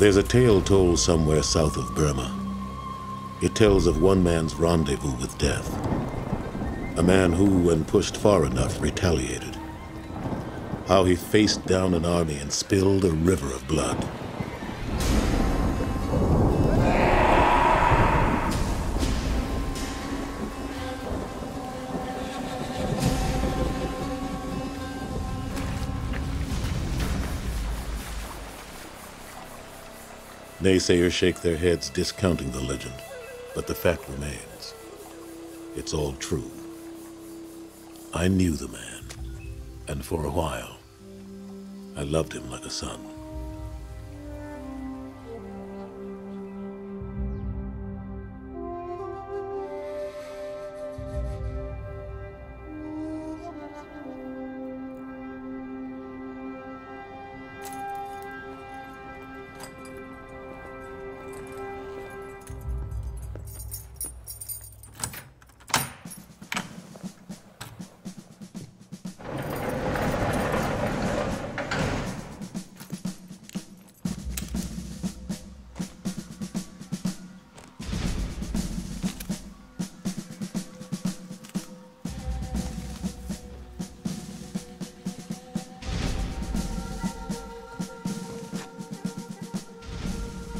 There's a tale told somewhere south of Burma. It tells of one man's rendezvous with death. A man who, when pushed far enough, retaliated. How he faced down an army and spilled a river of blood. Naysayers shake their heads, discounting the legend, but the fact remains. It's all true. I knew the man, and for a while, I loved him like a son.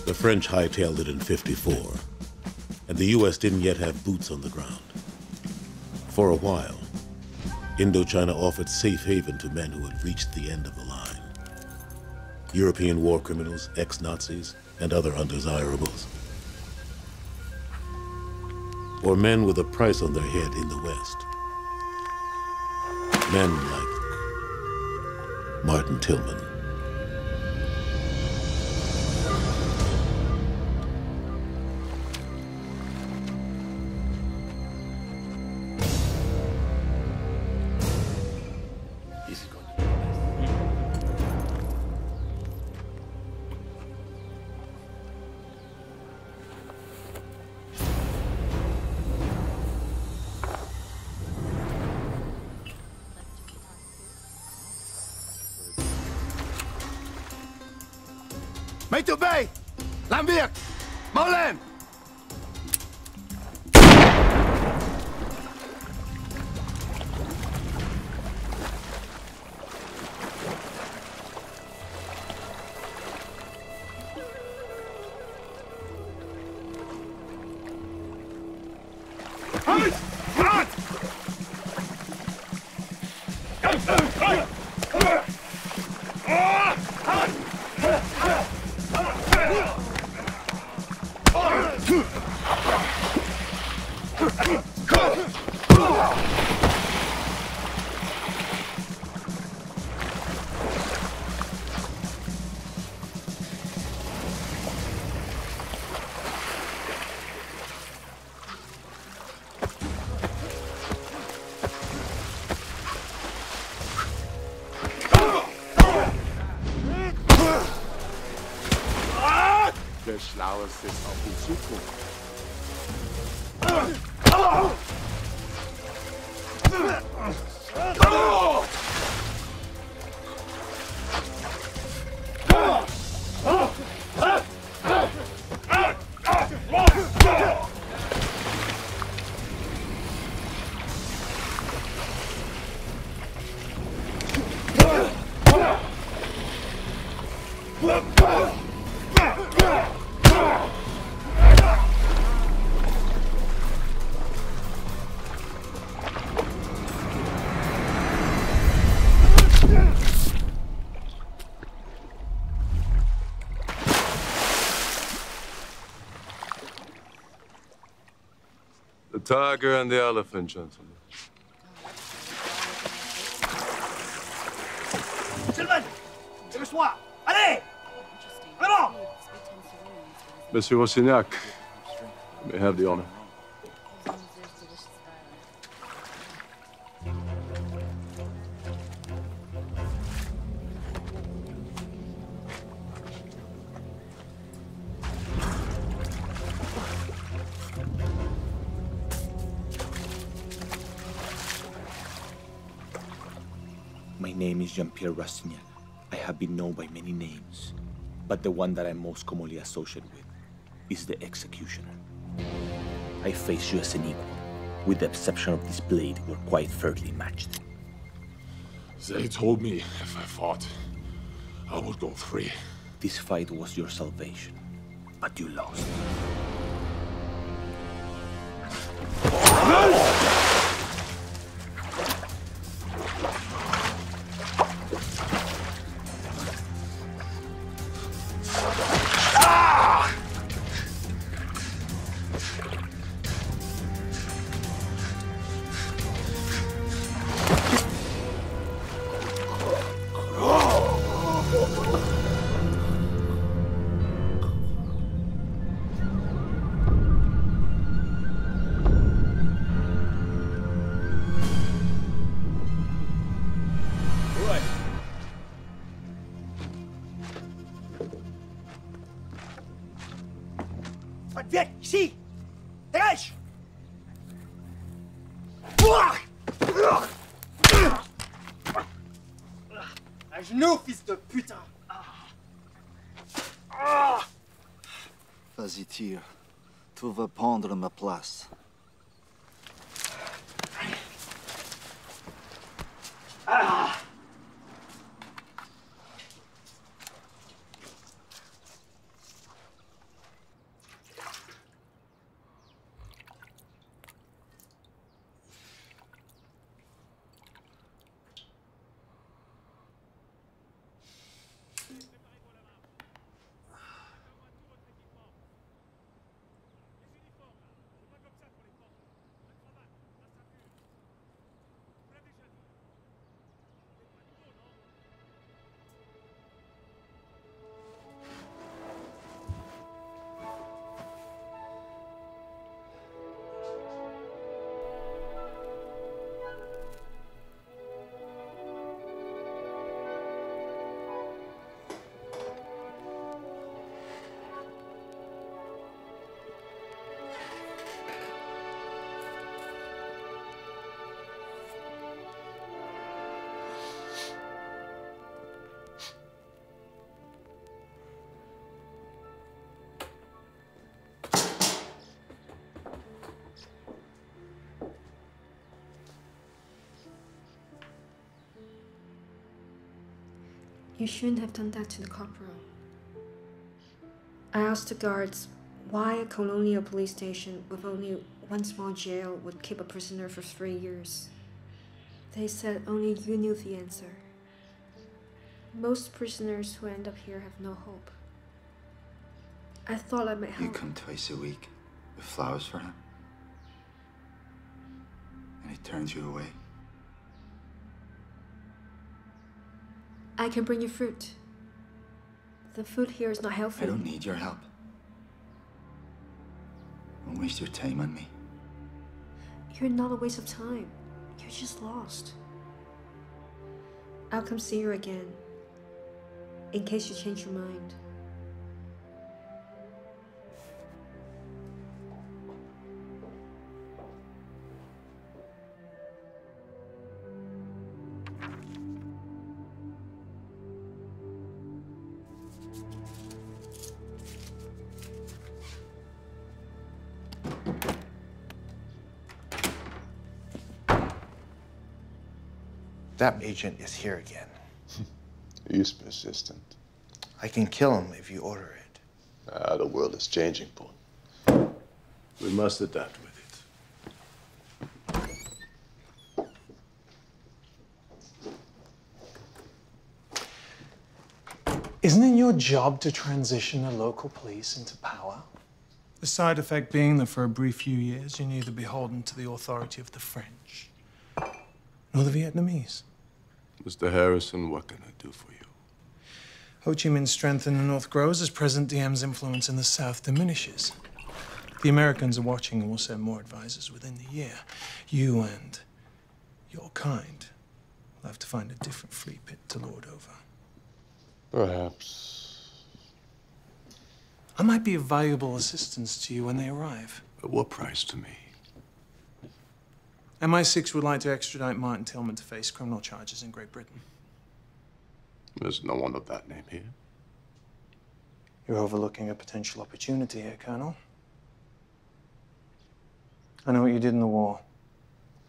The French hightailed it in '54, and the U.S. didn't yet have boots on the ground. For a while, Indochina offered safe haven to men who had reached the end of the line. European war criminals, ex-Nazis, and other undesirables. Or men with a price on their head in the West. Men like Martin Tillman. Tiger and the elephant, gentlemen. Gentlemen, le soir. Allez! Vraiment! Monsieur Rastignac, you may have the honor. My name is Jean-Pierre Rastignac. I have been known by many names. But the one that I'm most commonly associated with is the executioner. I face you as an equal, with the exception of this blade we're quite fairly matched. They told me if I fought, I would go free. This fight was your salvation, but you lost. Vas-y, tire. Tu vas prendre ma place. You shouldn't have done that to the corporal. I asked the guards why a colonial police station with only one small jail would keep a prisoner for 3 years. They said only you knew the answer. Most prisoners who end up here have no hope. I thought I might help. You come twice a week with flowers for him, and he turns you away. I can bring you fruit. The food here is not healthy. I don't need your help. Don't waste your time on me. You're not a waste of time. You're just lost. I'll come see you again, in case you change your mind. That agent is here again. He's persistent. I can kill him if you order it. The world is changing, Boone. We must adapt with it. Isn't it your job to transition the local police into power? The side effect being that for a brief few years, you're neither beholden to the authority of the French nor the Vietnamese. Mr. Harrison, what can I do for you? Ho Chi Minh's strength in the North grows as President Diem's influence in the South diminishes. The Americans are watching and will send more advisors within the year. You and your kind will have to find a different flea pit to lord over. Perhaps. I might be of valuable assistance to you when they arrive. At what price to me? MI6 would like to extradite Martin Tillman to face criminal charges in Great Britain. There's no one of that name here. You're overlooking a potential opportunity here, Colonel. I know what you did in the war.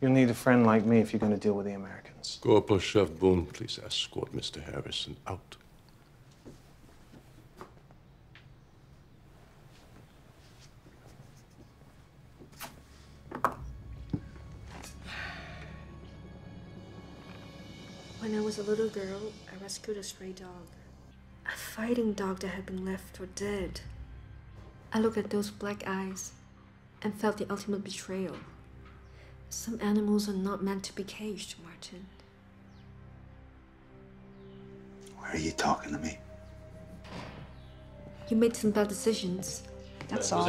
You'll need a friend like me if you're going to deal with the Americans. Corporal Chef Boone, please escort Mr. Harrison out. When I was a little girl, I rescued a stray dog. A fighting dog that had been left for dead. I looked at those black eyes and felt the ultimate betrayal. Some animals are not meant to be caged, Martin. Why are you talking to me? You made some bad decisions, that's all.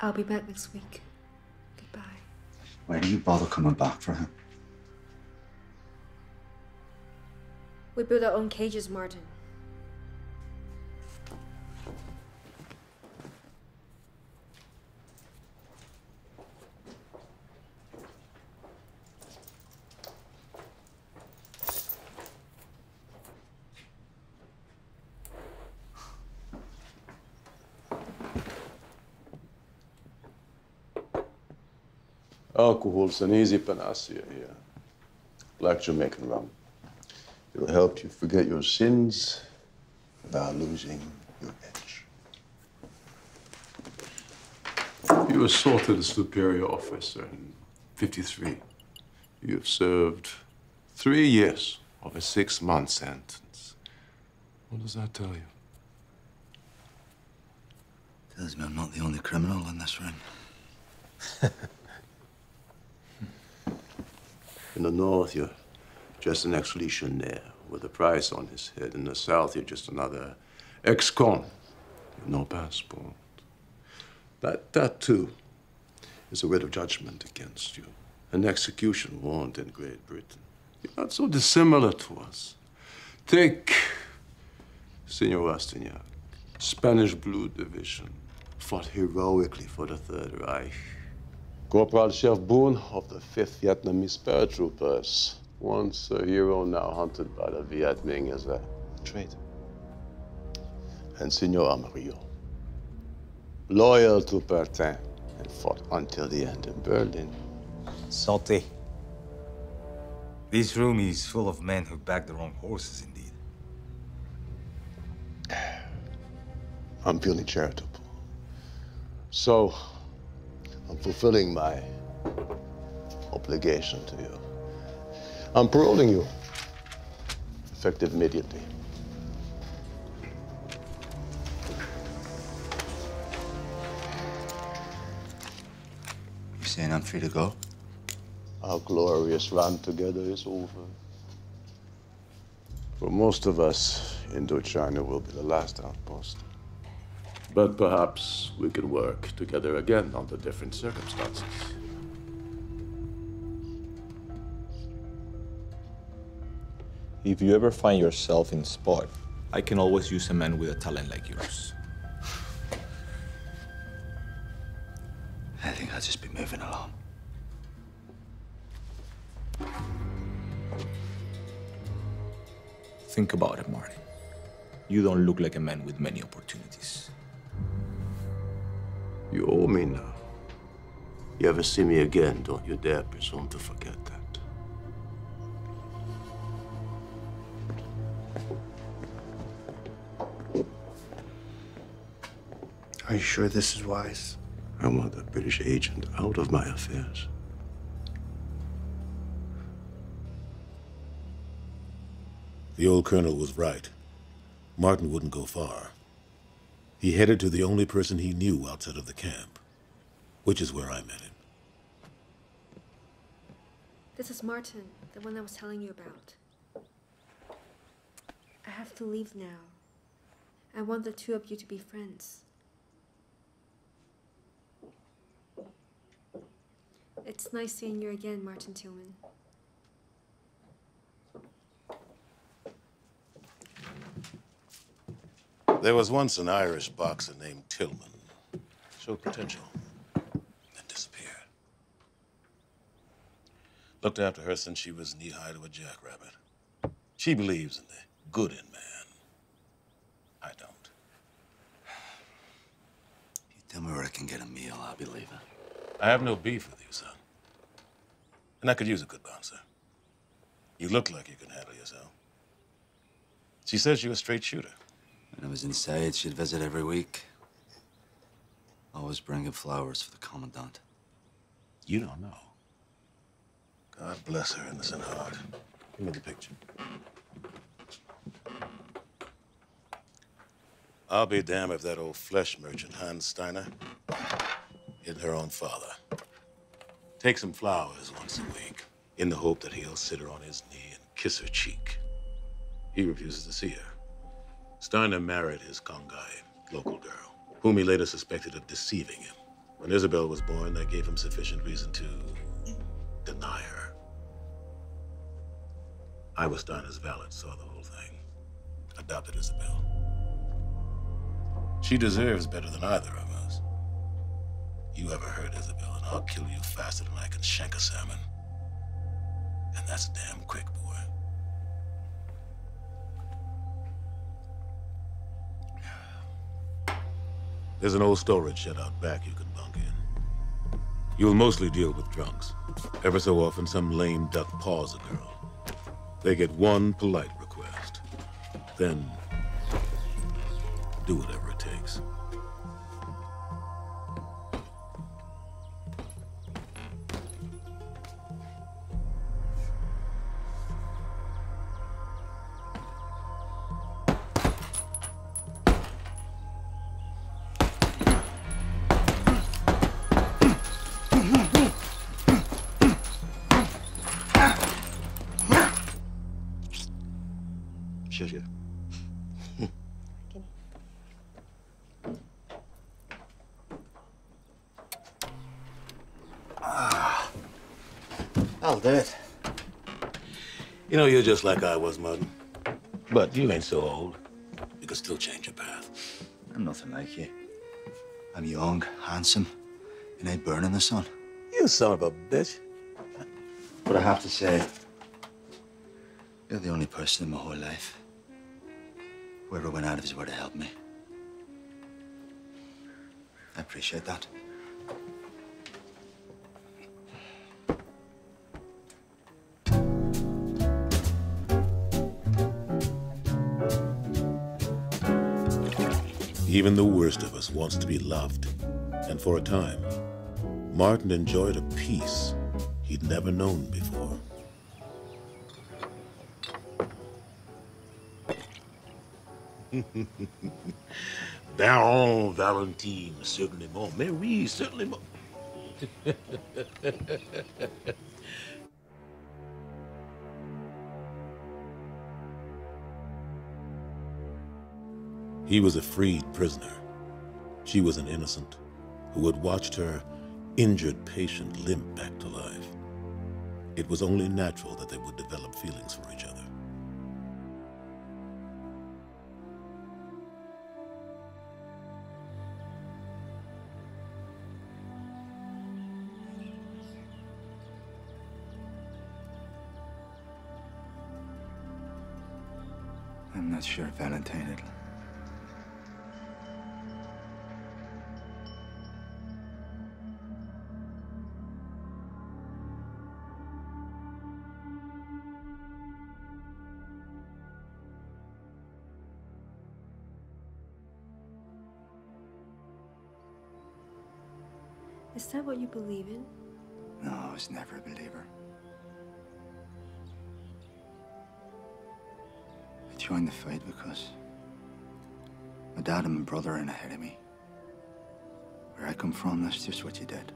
I'll be back next week. Goodbye. Why do you bother coming back for him? We build our own cages, Martin. Alcohol's an easy panacea here. Black Jamaican rum. It'll help you forget your sins without losing your edge. You assaulted a superior officer in '53. You have served 3 years of a 6-month sentence. What does that tell you? It tells me I'm not the only criminal in this ring. In the north, you're just an ex-legionnaire with a price on his head. In the south, you're just another ex-con. You've no passport. That too, is a writ of judgment against you. An execution warrant in Great Britain. You're not so dissimilar to us. Take Senor Astonia, Spanish Blue Division, fought heroically for the Third Reich. Corporal Chef Boone of the 5th Vietnamese paratroopers. Once a hero, now hunted by the Viet Minh as a traitor. And Senor Amario, loyal to Bertin and fought until the end in Berlin. Santé. This room is full of men who backed the wrong horses, indeed. I'm feeling charitable. So, I'm fulfilling my obligation to you. I'm paroling you, effective immediately. You saying I'm free to go? Our glorious run together is over. For most of us, Indochina will be the last outpost. But perhaps we can work together again under different circumstances. If you ever find yourself in spot, I can always use a man with a talent like yours. I think I'll just be moving along. Think about it, Martin. You don't look like a man with many opportunities. You owe me now. You ever see me again, don't you dare presume to forget that. Are you sure this is wise? I want the British agent out of my affairs. The old colonel was right. Martin wouldn't go far. He headed to the only person he knew outside of the camp, which is where I met him. This is Martin, the one I was telling you about. I have to leave now. I want the two of you to be friends. It's nice seeing you again, Martin Tillman. There was once an Irish boxer named Tillman. Showed potential, then disappeared. Looked after her since she was knee-high to a jackrabbit. She believes in the good in man. I don't. You tell me where I can get a meal, I'll believe it. I have no beef with you, son. And I could use a good bouncer. You look like you can handle yourself. She says you're a straight shooter. When I was inside, she'd visit every week. Always bringing flowers for the commandant. You don't know. God bless her innocent heart. Give me the picture. I'll be damned if that old flesh merchant, Hans Steiner, hid her own father. Take some flowers once a week in the hope that he'll sit her on his knee and kiss her cheek. He refuses to see her. Steiner married his Congai, local girl, whom he later suspected of deceiving him. When Isabel was born, that gave him sufficient reason to deny her. I was Steiner's valet, saw the whole thing. Adopted Isabel. She deserves better than either of us. You ever hurt Isabel, and I'll kill you faster than I can shank a salmon. And that's damn quick, boy. There's an old storage shed out back you can bunk in. You'll mostly deal with drunks. Ever so often, some lame duck paws a girl. They get one polite request. Then, do whatever it takes. You know, you're just like I was, Martin. But you ain't so old. You can still change your path. I'm nothing like you. I'm young, handsome, and I burn in the sun. You son of a bitch. But I have to say, you're the only person in my whole life who ever went out of his way to help me. I appreciate that. Even the worst of us wants to be loved. And for a time, Martin enjoyed a peace he'd never known before. Baron Valentine, certainly more. Mais oui, certainly more. He was a freed prisoner. She was an innocent who had watched her injured patient limp back to life. It was only natural that they would develop feelings for each other. I'm not sure Valentine had... Is that what you believe in? No, I was never a believer. I joined the fight because my dad and my brother are ahead of me. Where I come from, that's just what you did.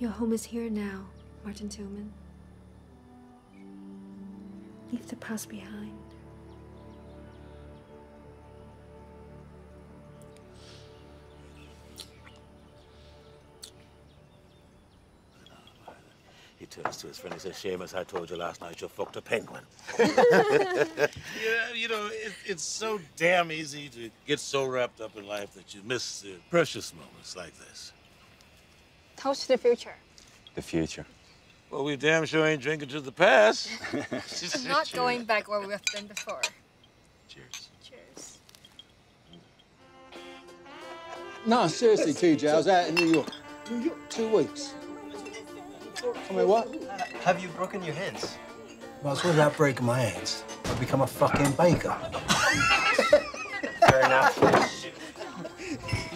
Your home is here now, Martin Tillman. Leave the past behind. Turns to his friend and says, Seamus, I told you last night you fucked a penguin. Yeah, you know, it's so damn easy to get so wrapped up in life that you miss the precious moments like this. Toast to the future. the future. Well, we damn sure ain't drinking to the past. I'm not going back where we've been before. Cheers. Cheers. No, seriously, TJ, I was out in New York. New York, 2 weeks. I mean, what? Have you broken your hands? Well, it's without breaking my hands. I've become a fucking baker. Fair enough.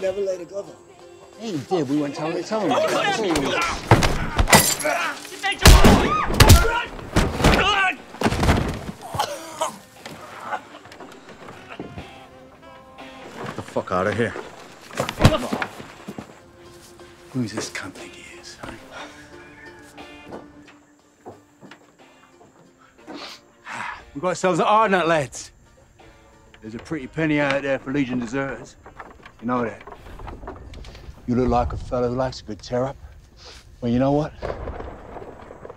Never laid a glove on. Yeah, you did. We went telling each other. Get the fuck out of here. Who's this cunt think he is, huh? We got ourselves an hardnut, lads. There's a pretty penny out there for Legion deserters. You know that. You look like a fellow who likes a good tear-up. Well, you know what?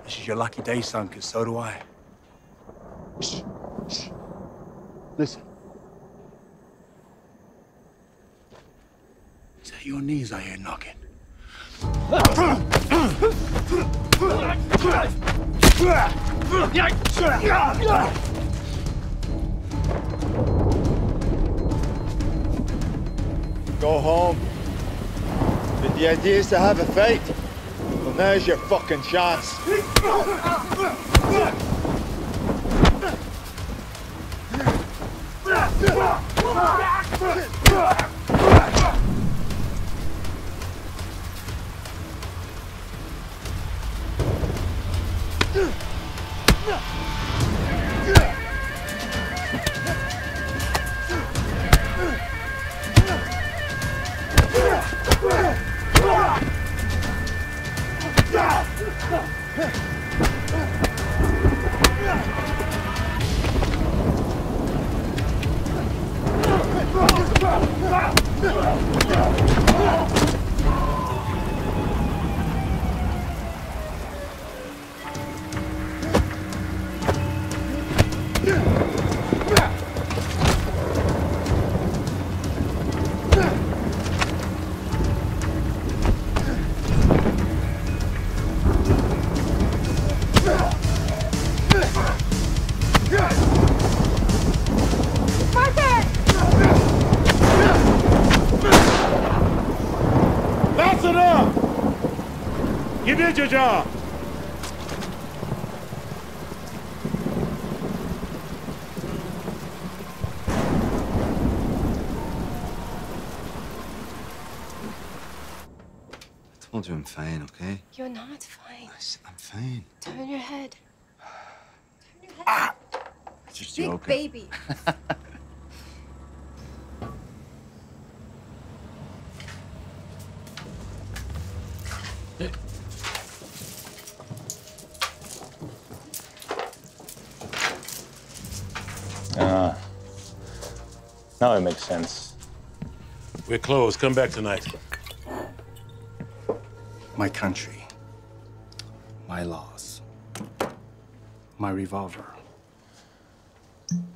This is your lucky day, son, because so do I. Shh, shh. Listen. Is that your knees I hear knocking? Go home. But the idea is to have a fight. Well, now's your fucking chance. Your job. I told you I'm fine, okay? You're not fine. Listen, I'm fine. Turn your head. Turn your head. Ah! Just big joking. Baby. Now it makes sense. We're closed. Come back tonight. My country. My laws. My revolver.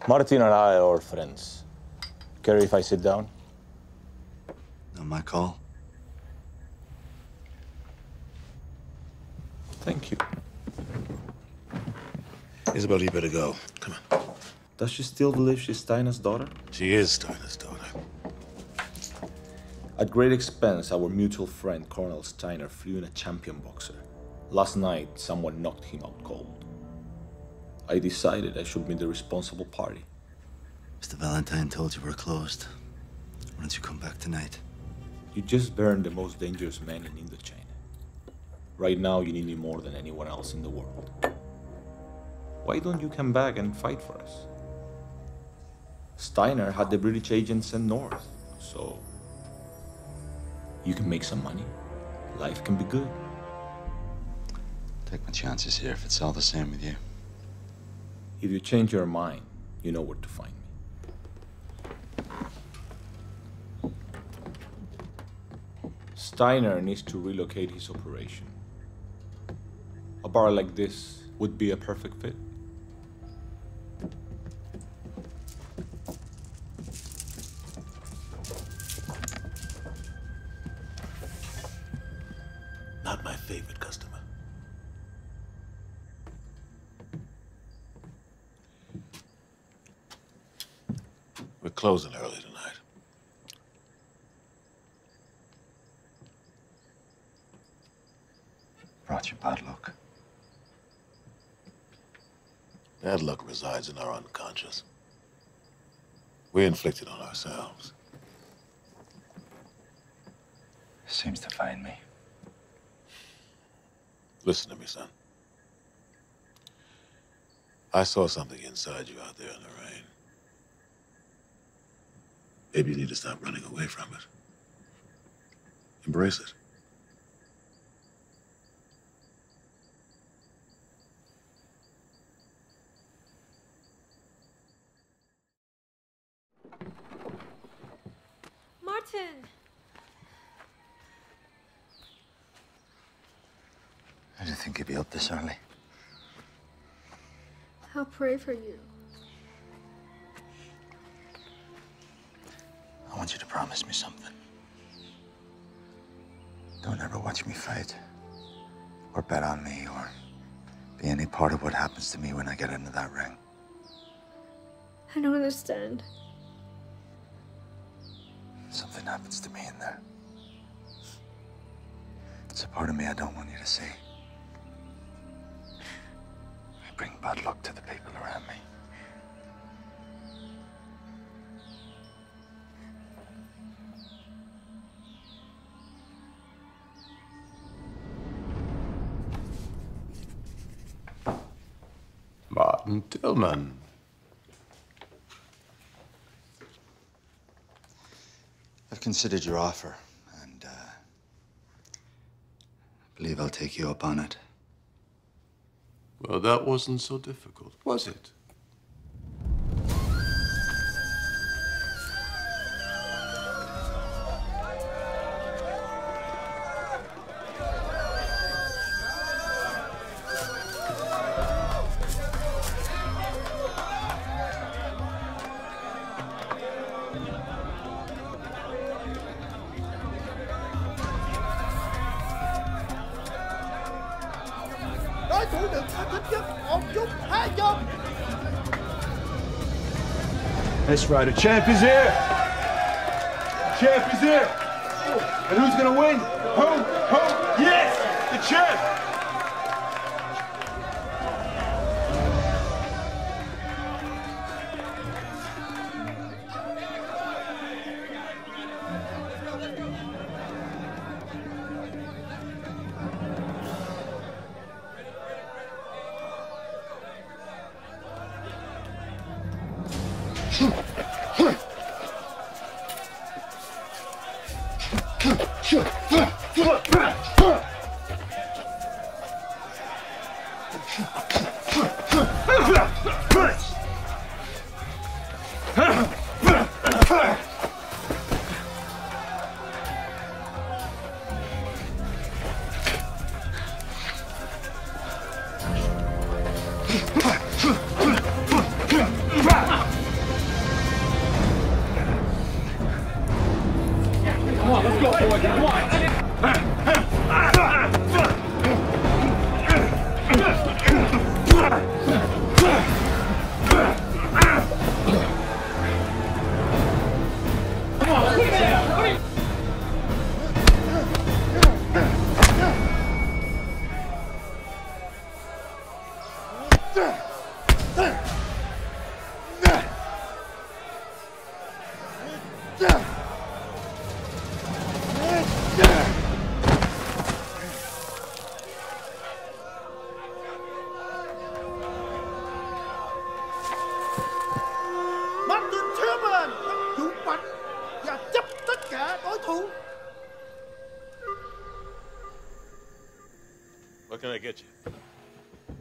Martin and I are friends. Care if I sit down? Not my call. Thank you. Isabel, you better go. Come on. Does she still believe she's Steiner's daughter? She is Steiner's daughter. At great expense, our mutual friend, Colonel Steiner, flew in a champion boxer. Last night, someone knocked him out cold. I decided I should be the responsible party. Mr. Valentine told you we're closed. Why don't you come back tonight? You just burned the most dangerous man in Indochina. Right now, you need me more than anyone else in the world. Why don't you come back and fight for us? Steiner had the British agents sent north, so you can make some money. Life can be good. Take my chances here if it's all the same with you. If you change your mind, you know where to find me. Steiner needs to relocate his operation. A bar like this would be a perfect fit. Not my favorite customer. closing early tonight. Brought you bad luck. Bad luck resides in our unconscious. We inflict it on ourselves. Seems to find me. Listen to me, son. I saw something inside you out there in the rain. Maybe you need to stop running away from it. Embrace it. Martin! I didn't think you'd be up this early. I'll pray for you. I want you to promise me something. Don't ever watch me fight, or bet on me, or be any part of what happens to me when I get into that ring. I don't understand. Something happens to me in there. It's a part of me I don't want you to see. I bring bad luck to the people around me. Martin Tillman. I've considered your offer, and I believe I'll take you up on it. Well, that wasn't so difficult, was it? That's right, a champ is here! Champ is here! And who's gonna win? Who? Yes! The champ!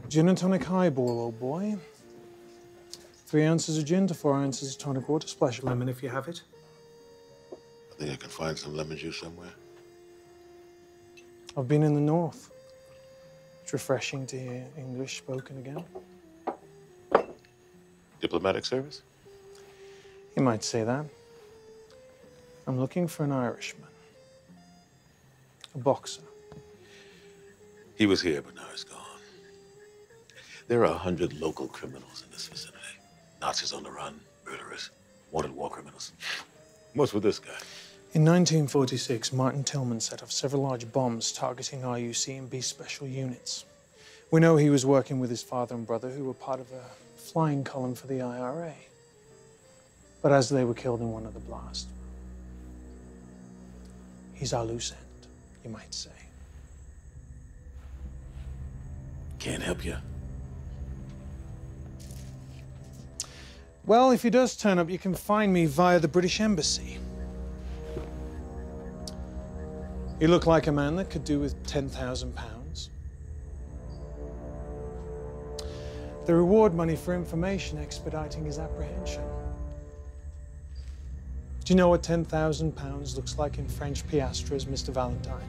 Gin and tonic highball, old boy. 3 ounces of gin to 4 ounces of tonic water. Splash of lemon if you have it. I think I can find some lemon juice somewhere. I've been in the north. It's refreshing to hear English spoken again. Diplomatic service? You might say that. I'm looking for an Irishman. A boxer. He was here, but now he's gone. There are 100 local criminals in this vicinity. Nazis on the run, murderers, wanted war criminals. What's with this guy? In 1946, Martin Tillman set off several large bombs targeting RUC and B-special units. We know he was working with his father and brother, who were part of a flying column for the IRA. But as they were killed in one of the blasts, he's our loose end, you might say. Can't help you. Well, if he does turn up, you can find me via the British Embassy. You look like a man that could do with £10,000. The reward money for information expediting his apprehension. Do you know what £10,000 looks like in French piastres, Mr. Valentine?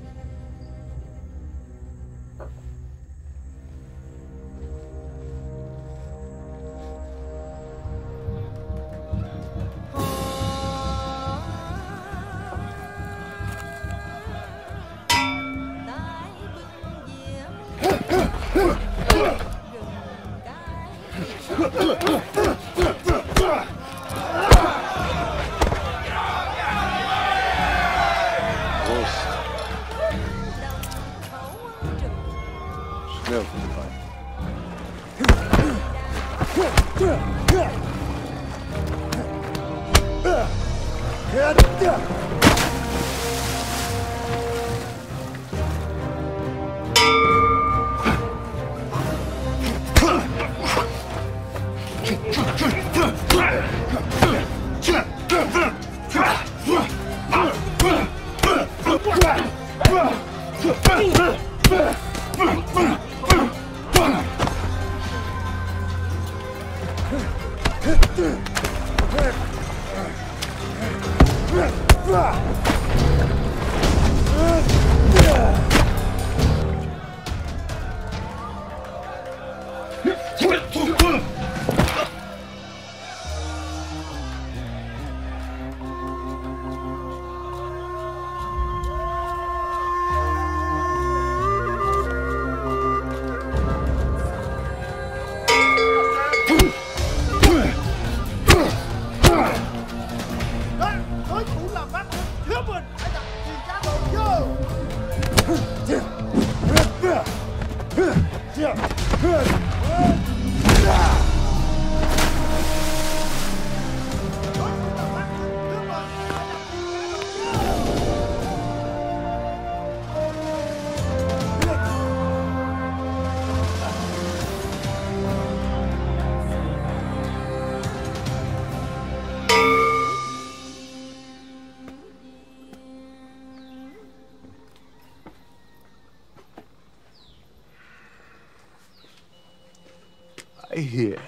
Here,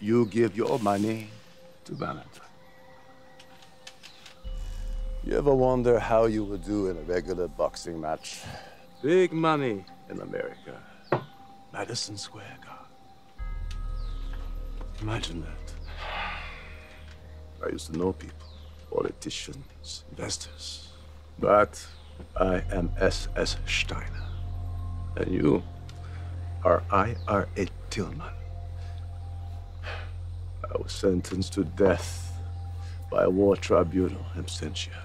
you give your money to Bannerton. You ever wonder how you would do in a regular boxing match? Big money in America. Madison Square Garden. Imagine that. I used to know people, politicians, investors. But I am S.S. Steiner. And you are IRA Tillman. I was sentenced to death by a war tribunal, absentia.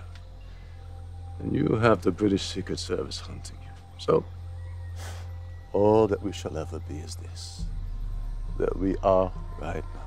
And you have the British Secret Service hunting you. So, all that we shall ever be is this, that we are right now.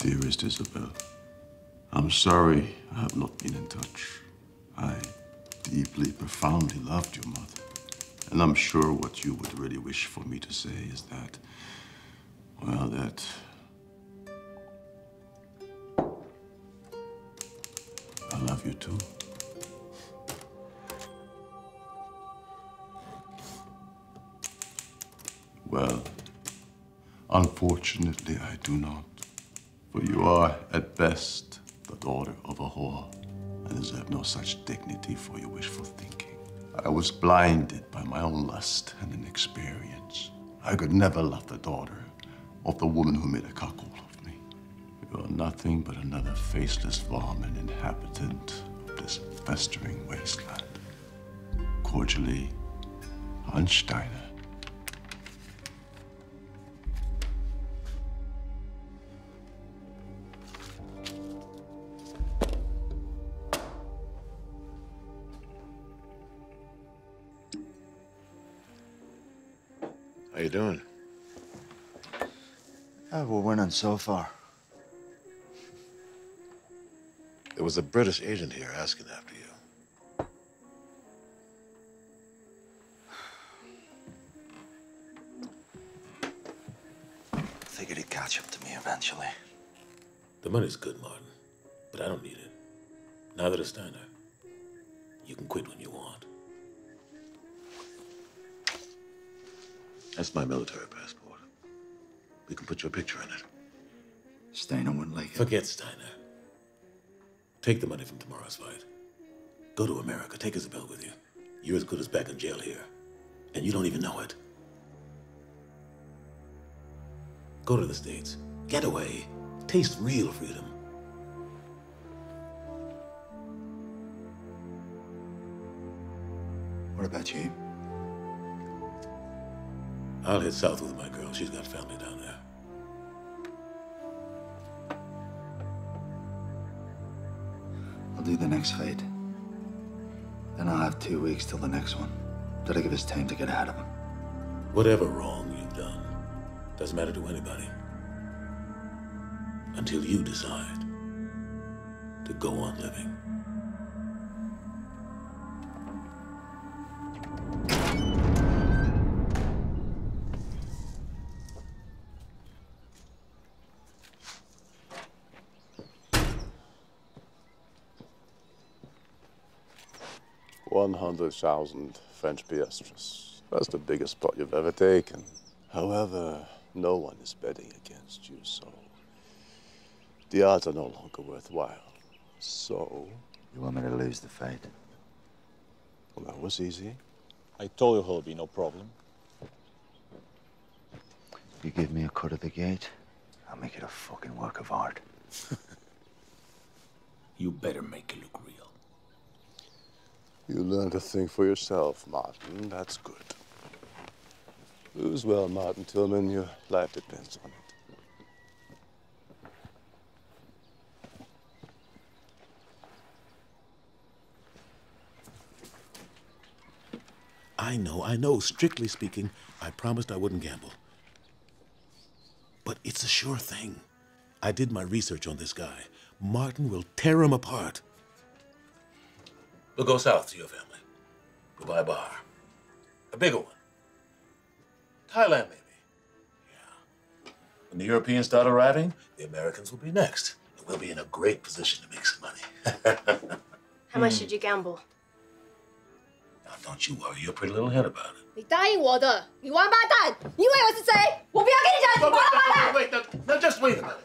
Dearest Isabel, I'm sorry I have not been in touch. I deeply, profoundly loved your mother. And I'm sure what you would really wish for me to say is that, well, that... I love you too. well. Unfortunately, I do not. For you are, at best, the daughter of a whore, and deserve no such dignity for your wishful thinking. I was blinded by my own lust and inexperience. I could never love the daughter of the woman who made a cuckold of me. You are nothing but another faceless varmint inhabitant of this festering wasteland. Cordially, Hans Steiner. How you doing? Oh, we're winning so far. There was a British agent here asking after you. I figured he'd catch up to me eventually. The money's good, Martin, but I don't need it. Neither does Steiner. You can quit when you want. That's my military passport. We can put your picture in it. Steiner wouldn't like it. Forget Steiner. Take the money from tomorrow's fight. Go to America. Take Isabel with you. You're as good as back in jail here. And you don't even know it. Go to the States. Get away. Taste real freedom. What about you? I'll head south with my girl. She's got family down there. I'll do the next fight. Then I'll have 2 weeks till the next one. That'll give us time to get out of him. Whatever wrong you've done, doesn't matter to anybody. Until you decide to go on living. $100,000 French piastres. That's the biggest pot you've ever taken. However, no one is betting against you, so the odds are no longer worthwhile. So... You want me to lose the fight? Well, that was easy. I told you there'll be no problem. If you give me a cut at the gate, I'll make it a fucking work of art. You better make it look real. You learned a thing for yourself, Martin. That's good. Lose well, Martin Tillman. Your life depends on it. I know. Strictly speaking, I promised I wouldn't gamble. But it's a sure thing. I did my research on this guy. Martin will tear him apart. We'll go south to your family. We'll buy a bar. A bigger one. Thailand, maybe. Yeah. When the Europeans start arriving, the Americans will be next. And we'll be in a great position to make some money. How much did you gamble? Now, don't you worry. You're a pretty little head about it. You promised me. You bastard! You think I was who? I don't want to tell you. Wait, no, just wait a minute.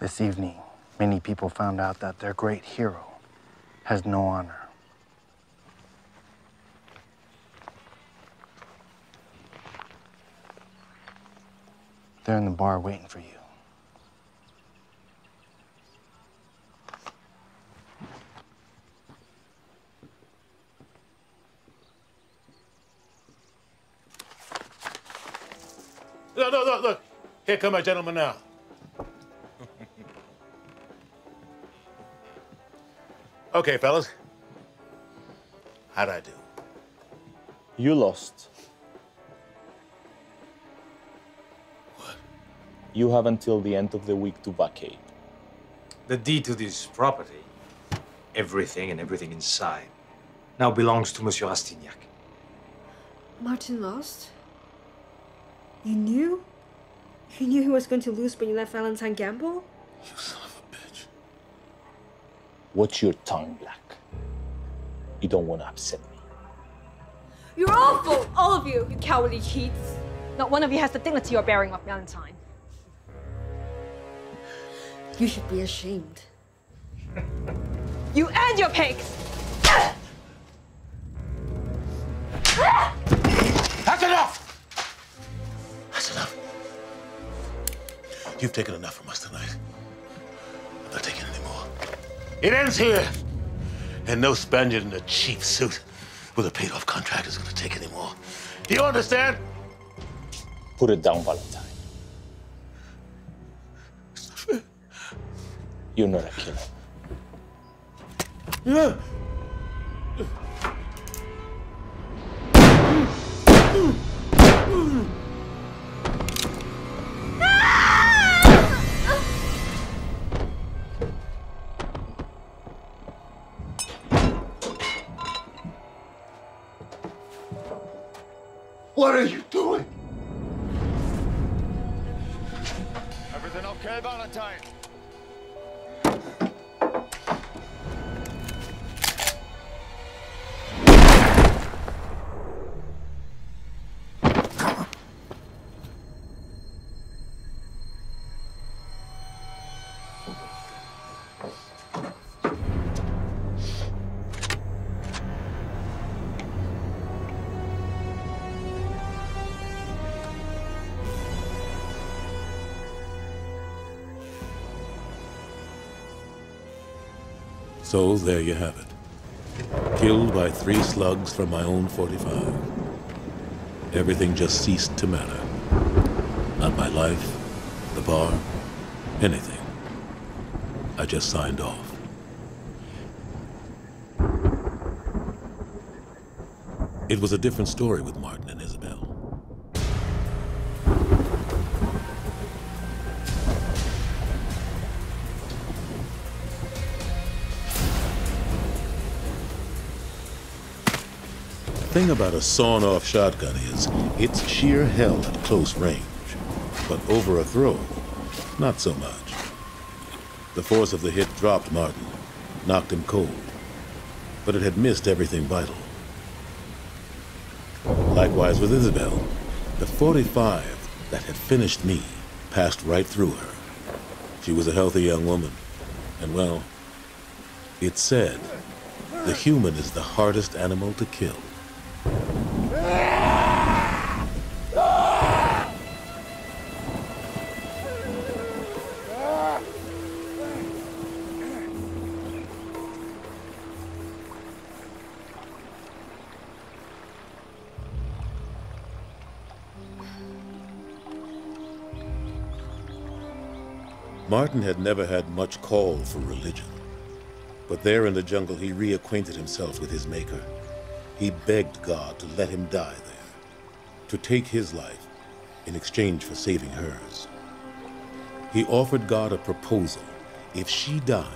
This evening, many people found out that their great hero has no honor. They're in the bar waiting for you. Look, look, look, look. Here come our gentleman now. Okay, fellas. How'd I do? You lost. What? You have until the end of the week to vacate. The deed to this property, everything and everything inside, now belongs to Monsieur Rastignac. Martin lost? You knew? You knew he was going to lose when you let Valentine gamble? You son of a bitch. Watch your tongue, Black. You don't want to upset me. You're awful, all of you, you cowardly cheats. Not one of you has the dignity or bearing of Valentine. You should be ashamed. You and your pigs! That's enough! That's enough. You've taken enough from us tonight. I'm not taking any more. It ends here. And no Spaniard in a cheap suit with a paid-off contract is going to take any more. Do you understand? Put it down, Valentine. It's not fair. You're not a killer. Yeah. What are you doing? Everything okay, Valentine? So there you have it. Killed by 3 slugs from my own .45. Everything just ceased to matter. Not my life, the bar, anything. I just signed off. It was a different story with Martin and Isabel. The thing about a sawn-off shotgun is it's sheer hell at close range, but over a throw, not so much. The force of the hit dropped Martin, knocked him cold, but it had missed everything vital. Likewise with Isabel, the .45 that had finished me passed right through her. She was a healthy young woman, and well, it's said, the human is the hardest animal to kill. Martin had never had much call for religion. But there in the jungle, he reacquainted himself with his maker. He begged God to let him die there, to take his life in exchange for saving hers. He offered God a proposal. If she died,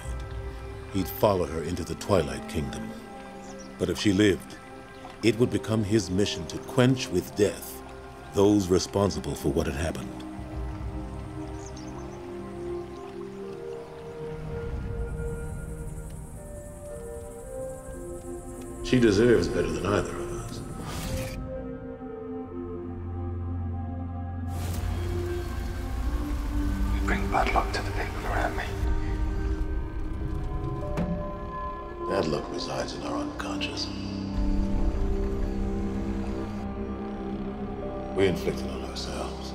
he'd follow her into the Twilight Kingdom. But if she lived, it would become his mission to quench with death those responsible for what had happened. She deserves better than either of us. You bring bad luck to the people around me. Bad luck resides in our unconscious. We inflict it on ourselves.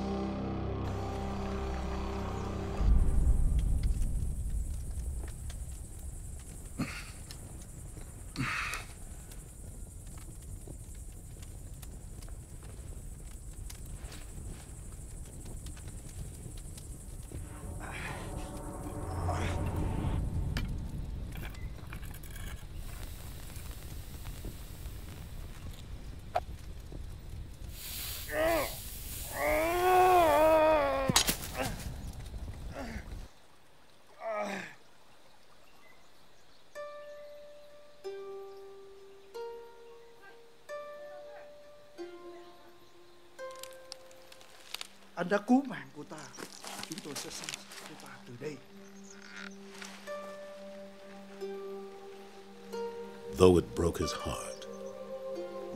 Anh đã cứu mạng của ta, chúng tôi sẽ săn sóc của ta từ đây. Though it broke his heart,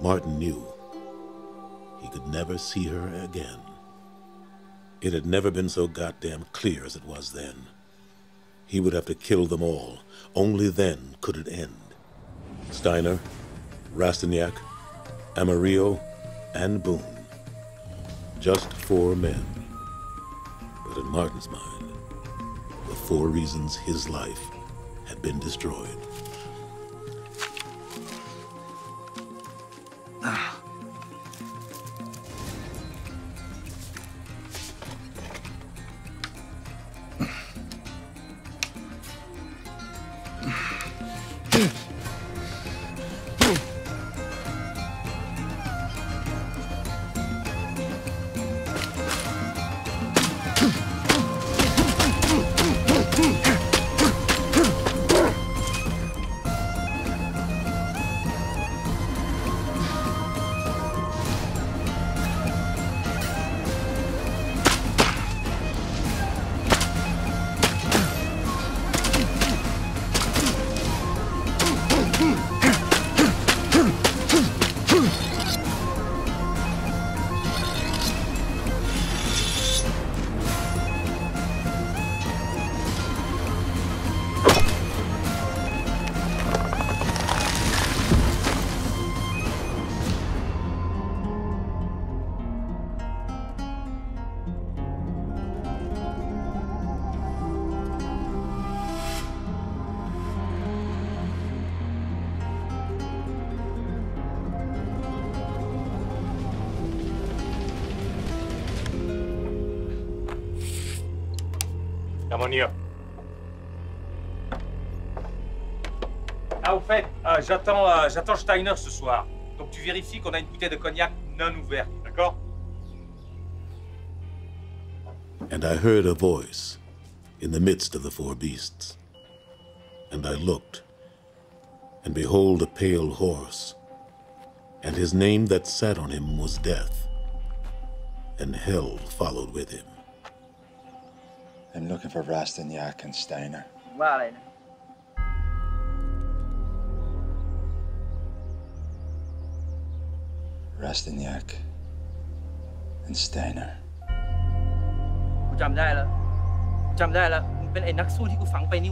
Martin knew he could never see her again. It had never been so goddamn clear as it was then. He would have to kill them all. Only then could it end. Steiner, Rastignac, Amario, and Boone. Just four men, but in Martin's mind, the four reasons his life had been destroyed. Ah, au fait, j'attends Steiner ce soir. Donc tu vérifies qu'on a une bouteille de cognac non ouverte, d'accord? And I heard a voice in the midst of the four beasts. And I looked, and behold a pale horse. And his name that sat on him was Death. And Hell followed with him. I'm looking for Rastignac and Steiner. Vale. Rastignac and Steiner. I remember. It's the fighter who I buried.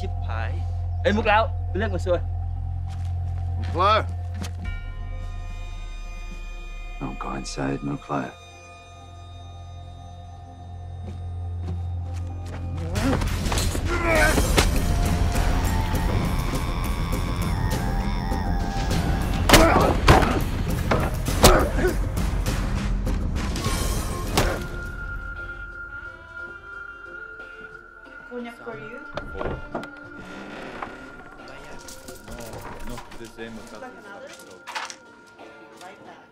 Shit. Hey, Muk Lao, let's go soon. Muk Lao. Don't go inside, Muk Lao. Cognac for you? same as that. Like that.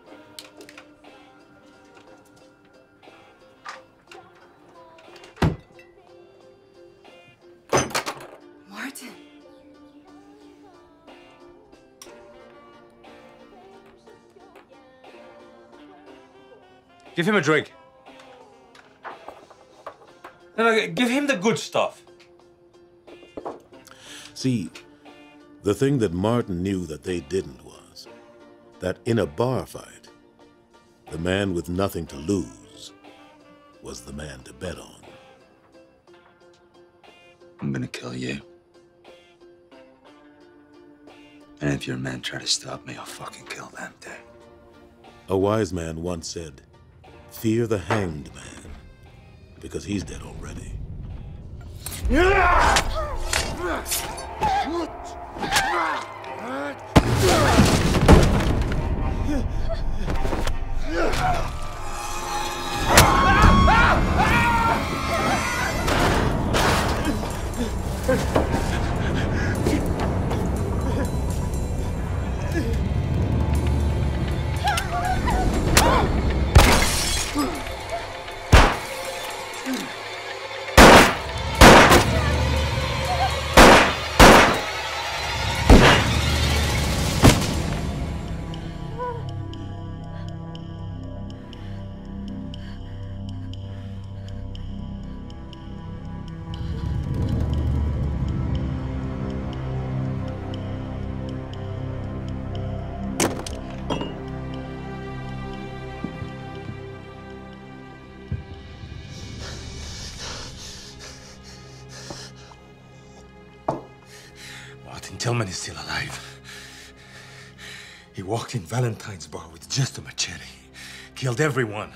Martin. Give him a drink. No, give him the good stuff. See, the thing that Martin knew that they didn't was that in a bar fight, the man with nothing to lose was the man to bet on. I'm gonna kill you. And if your men try to stop me, I'll fucking kill them too. A wise man once said, "Fear the hanged man, because he's dead already." Tillman is still alive. He walked in Valentine's bar with just a machete. Killed everyone.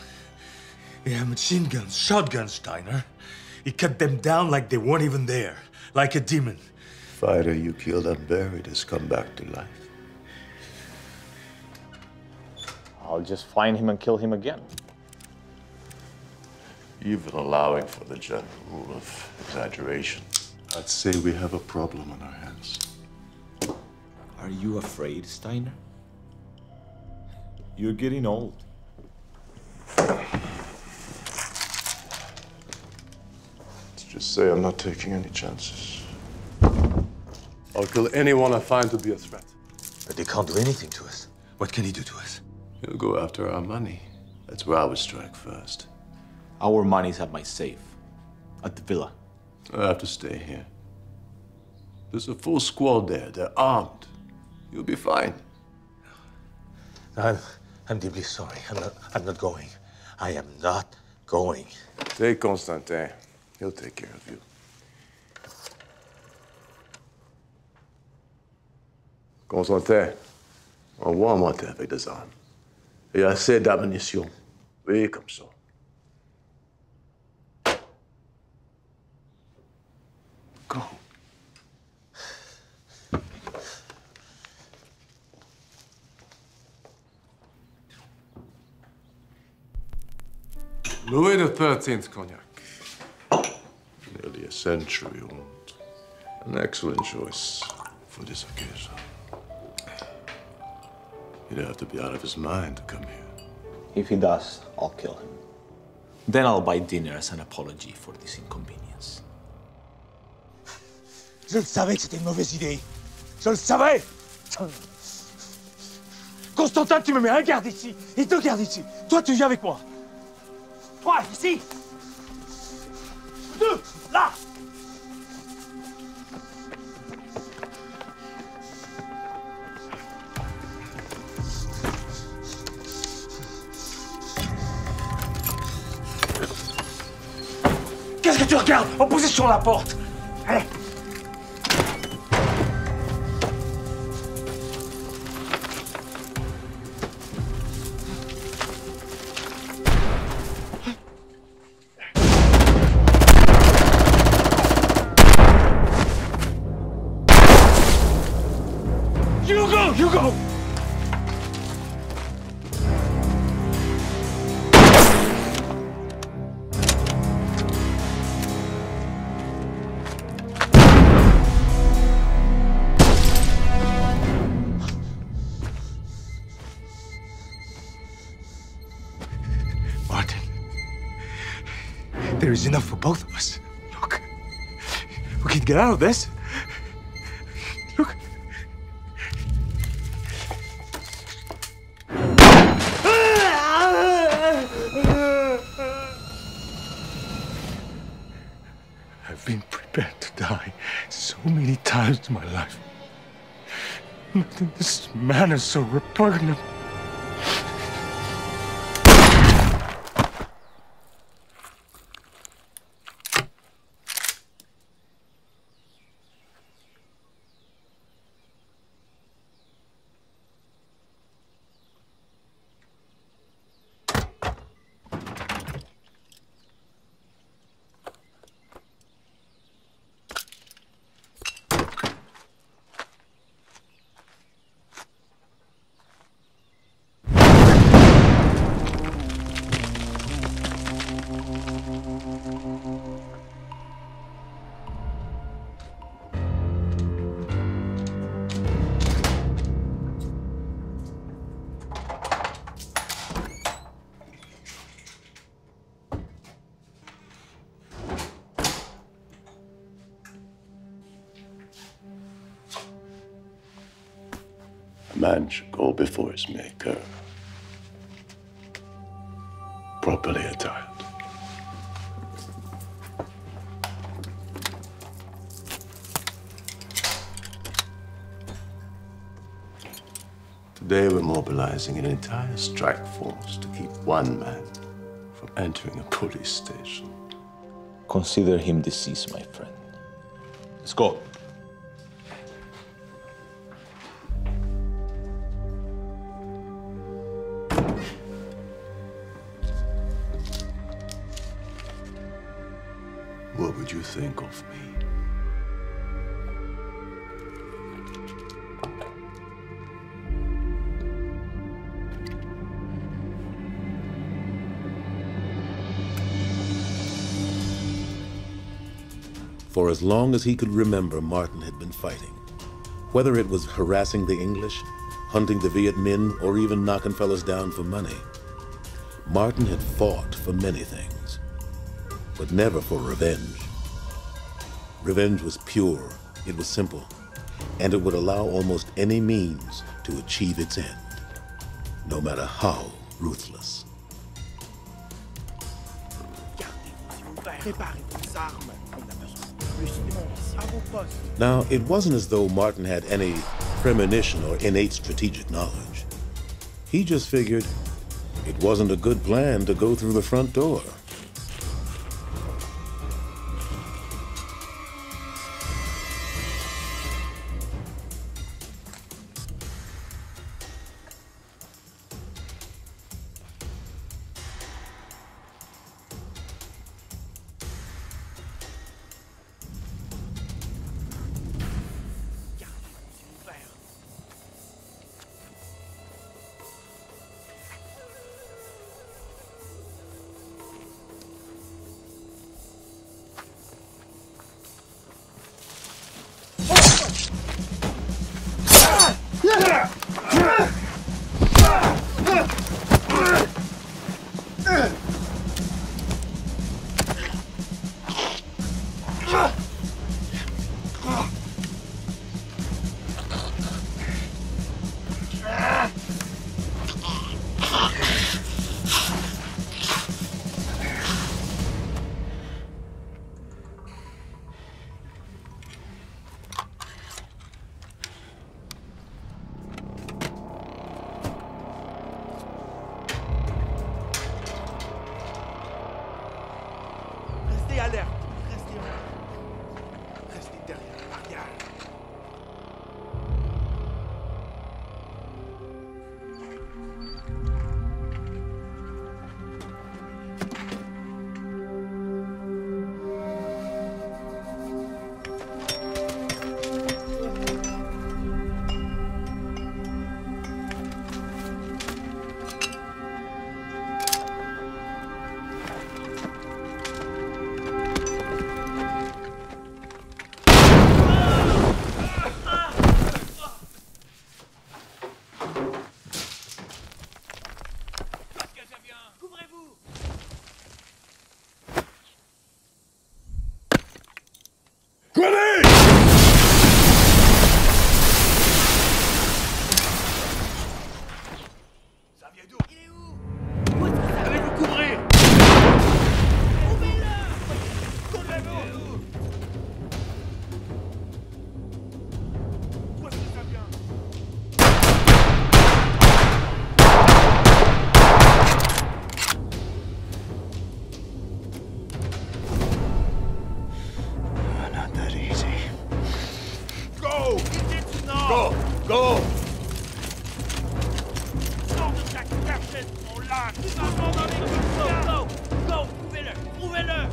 They had machine guns, shotguns, Steiner. He cut them down like they weren't even there, like a demon. Fighter you killed and buried has come back to life. I'll just find him and kill him again. Even allowing for the general rule of exaggeration, I'd say we have a problem on our hands. Are you afraid, Steiner? You're getting old. Let's just say I'm not taking any chances. I'll kill anyone I find to be a threat. But they can't do anything to us. What can he do to us? He'll go after our money. That's where I would strike first. Our money's at my safe, at the villa. I have to stay here. There's a full squad there. They're armed. You'll be fine. I'm deeply sorry. I'm not going. I am not going. Take Constantin. He'll take care of you. Constantin, envoie un mortel avec des armes. Il y a assez d'ammunition. Oui, comme ça. Go. Louis XIII cognac. Nearly a century old. An excellent choice for this occasion. He'd have to be out of his mind to come here. If he does, I'll kill him. Then I'll buy dinner as an apology for this inconvenience. Je le savais que c'était une mauvaise idée. Je le savais! Constantin, tu me mets un garde ici et deux gardes ici. Toi, tu viens avec moi. Toi, ici! Deux, là! Qu'est-ce que tu regardes? En position la porte! Allez! There is enough for both of us. Look, we can get out of this. Look. I've been prepared to die so many times in my life. Nothing this man is so repugnant. Man should go before his maker, properly attired. Today we're mobilizing an entire strike force to keep one man from entering a police station. Consider him deceased, my friend. Let's go. Think of me. For as long as he could remember, Martin had been fighting. Whether it was harassing the English, hunting the Viet Minh, or even knocking fellas down for money, Martin had fought for many things, but never for revenge. Revenge was pure, it was simple, and it would allow almost any means to achieve its end, no matter how ruthless. Now, it wasn't as though Martin had any premonition or innate strategic knowledge. He just figured it wasn't a good plan to go through the front door. Go! Go! Go! Go! Ouvez-le! Ouvez-le!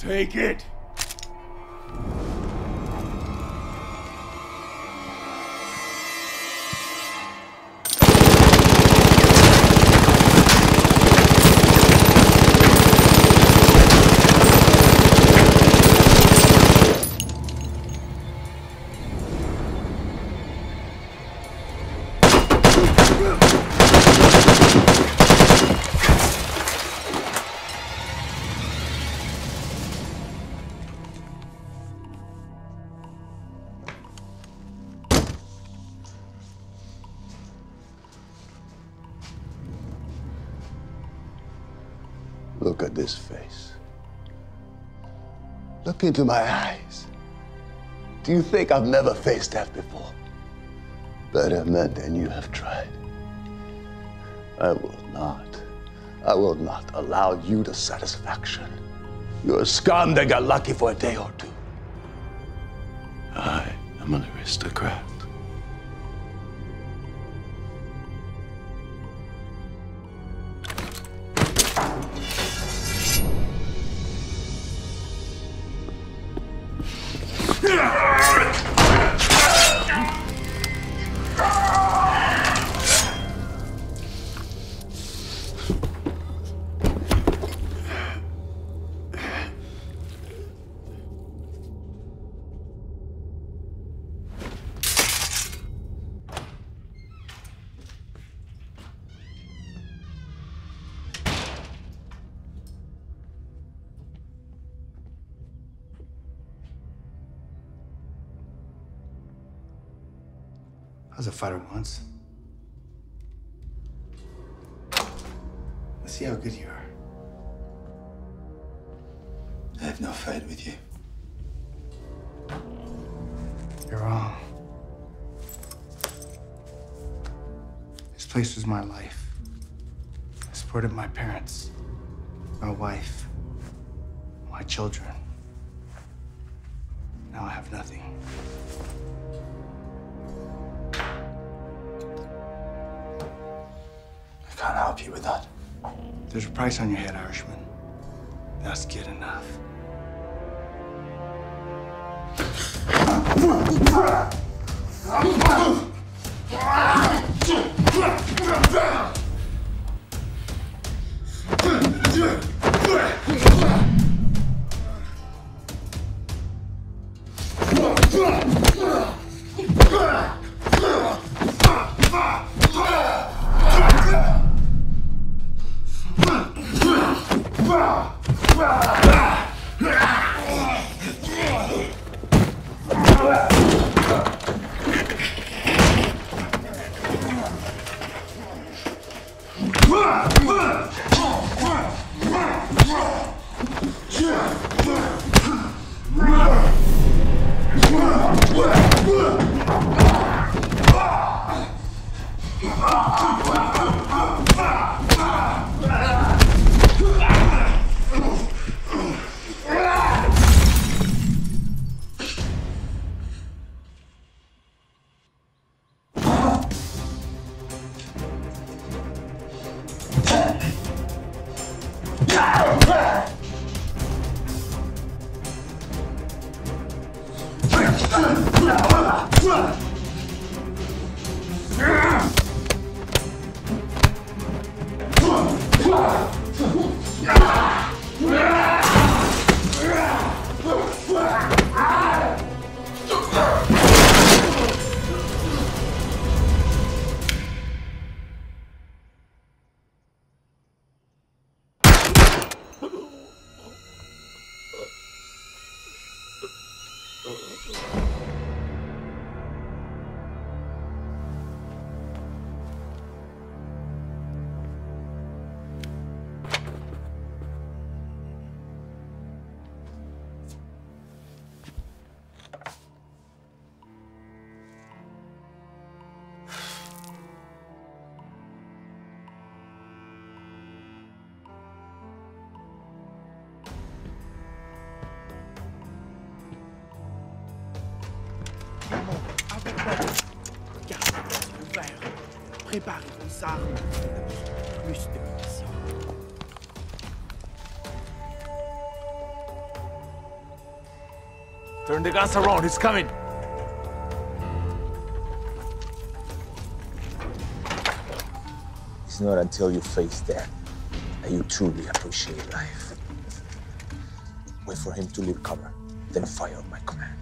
Take it! Look at this face. Look into my eyes. Do you think I've never faced that before? Better men than you have tried. I will not allow you the satisfaction. You're a scum that got lucky for a day or two. I am an aristocrat. I was a fighter once. Let's see how good you are. I have no fight with you. You're wrong. This place was my life. I supported my parents, my wife, my children. Now I have nothing. Can't help you with that. There's a price on your head, Irishman. That's good enough. Préparez vos armes et plus de munitions. Turn the guns around, he's coming! It's not until you face death that you truly appreciate life. Wait for him to leave cover, then fire at my command.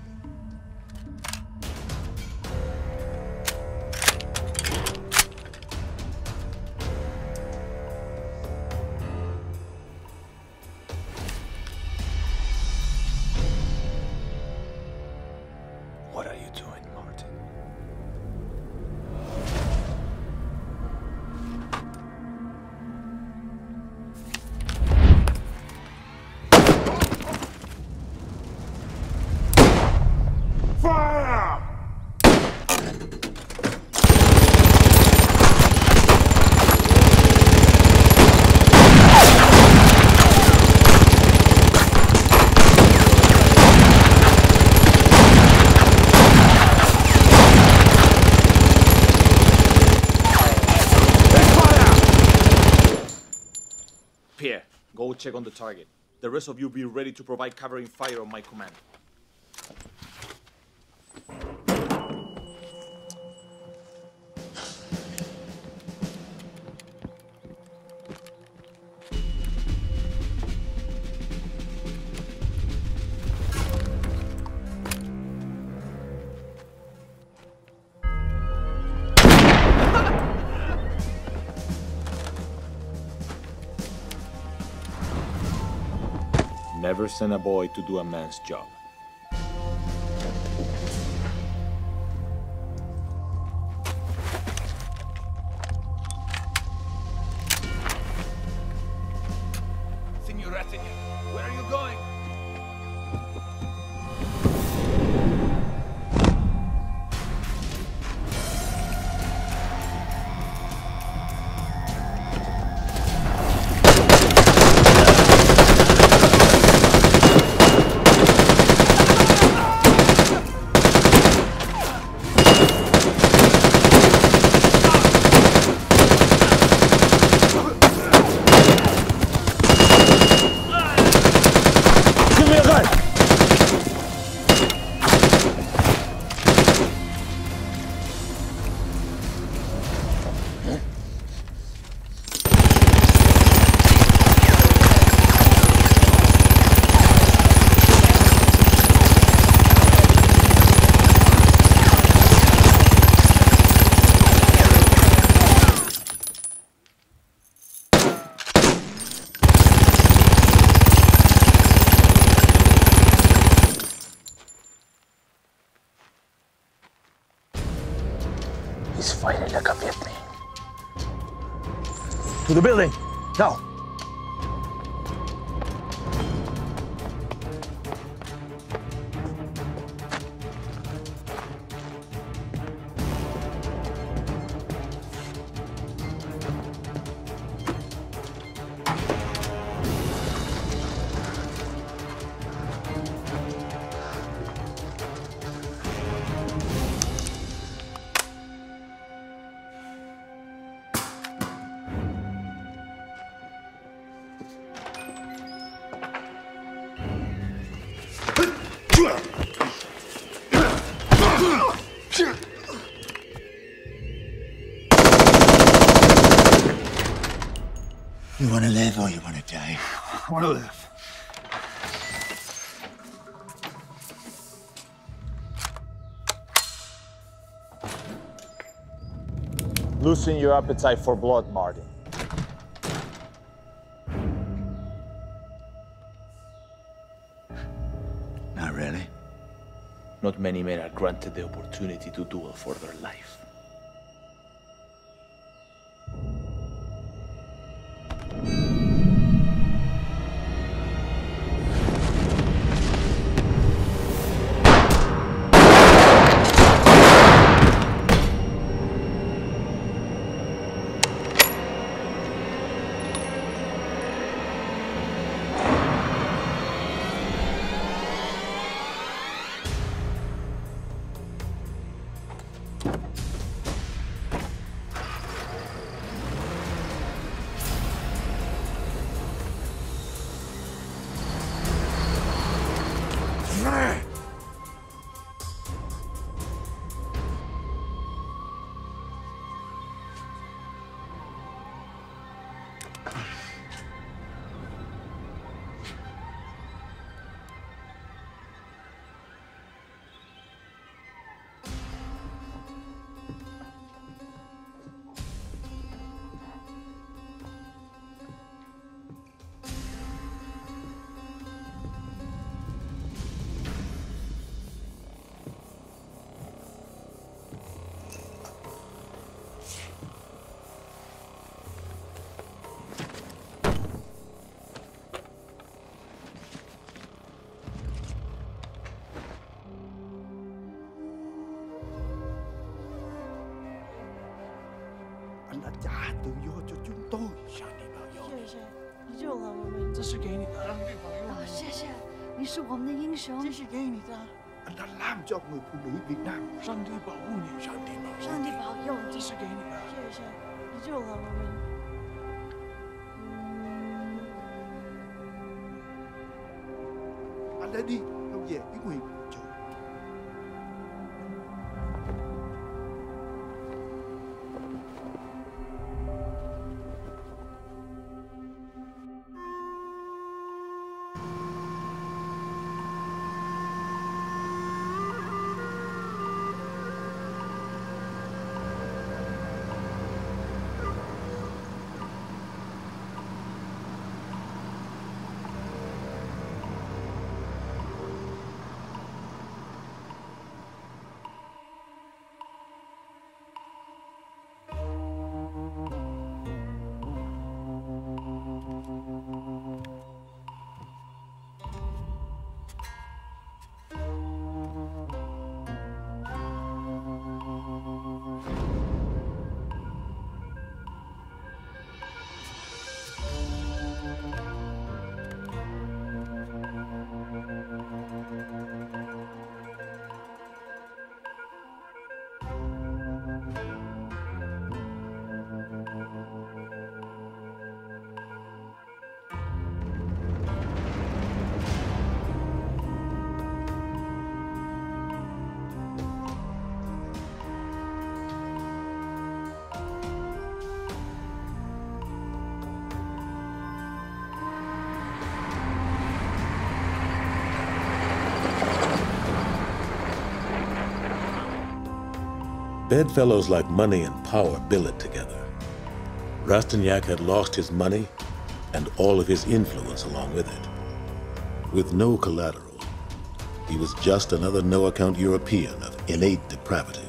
Check on the target. The rest of you be ready to provide covering fire on my command. Never send a boy to do a man's job. Senor Astonia, where are you going? The building. Now. Ugh! You want to live or you want to die? I want to live. Loosen your appetite for blood, Martin. Not really. Not many men are granted the opportunity to duel for their life. Anh đã đi, đâu về cái quyền của trời. Bedfellows like money and power billet together. Rastignac had lost his money and all of his influence along with it. With no collateral, he was just another no-account European of innate depravity.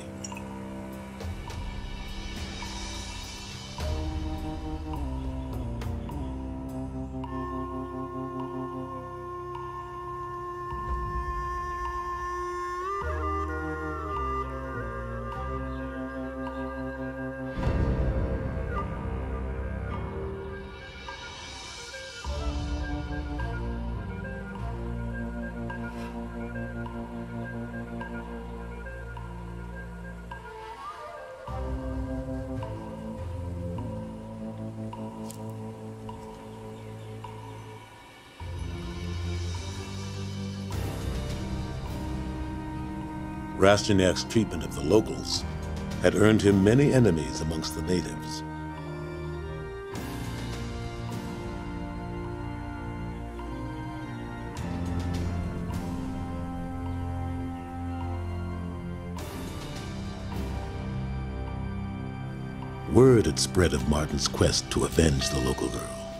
Rastignac's treatment of the locals had earned him many enemies amongst the natives. Word had spread of Martin's quest to avenge the local girl,